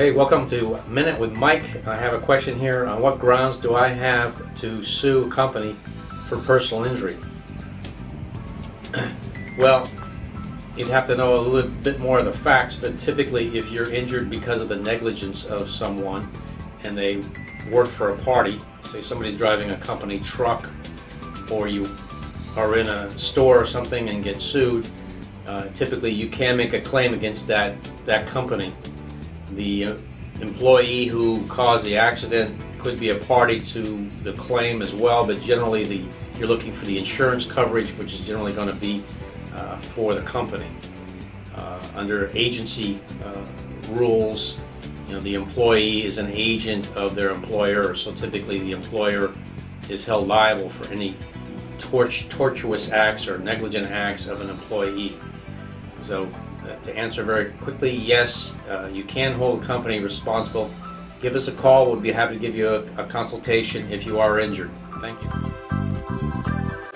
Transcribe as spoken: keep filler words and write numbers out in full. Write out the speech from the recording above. Hey, welcome to Minute with Mike. I have a question here. On what grounds do I have to sue a company for personal injury? Well, you'd have to know a little bit more of the facts, but typically if you're injured because of the negligence of someone and they work for a party, say somebody's driving a company truck, or you are in a store or something and get sued, uh, typically you can make a claim against that, that company. The employee who caused the accident could be a party to the claim as well, but generally the, you're looking for the insurance coverage, which is generally going to be uh, for the company. Uh, under agency uh, rules, you know, the employee is an agent of their employer, so typically the employer is held liable for any torch, tortuous acts or negligent acts of an employee. So, Uh, to answer very quickly, yes, uh, you can hold a company responsible. Give us a call. We'll be happy to give you a, a consultation if you are injured. Thank you.